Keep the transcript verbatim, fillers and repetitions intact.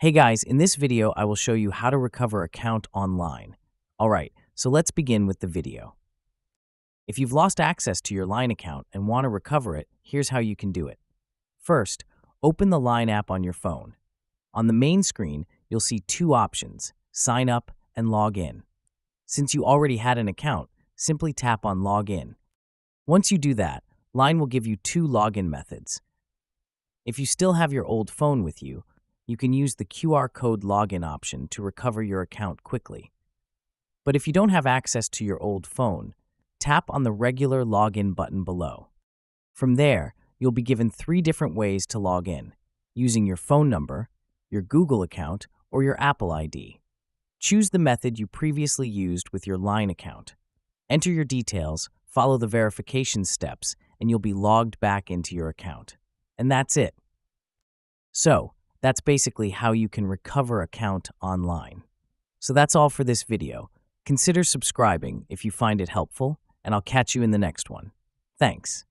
Hey guys, in this video, I will show you how to recover account online. All right, so let's begin with the video. If you've lost access to your Line account and want to recover it, here's how you can do it. First, open the Line app on your phone. On the main screen, you'll see two options, sign up and log in. Since you already had an account, simply tap on log in. Once you do that, Line will give you two login methods. If you still have your old phone with you, you can use the Q R code login option to recover your account quickly. But if you don't have access to your old phone, tap on the regular login button below. From there, you'll be given three different ways to log in, using your phone number, your Google account, or your Apple I D. Choose the method you previously used with your Line account. Enter your details, follow the verification steps, and you'll be logged back into your account. And that's it. So, that's basically how you can recover account online. So that's all for this video. Consider subscribing if you find it helpful, and I'll catch you in the next one. Thanks.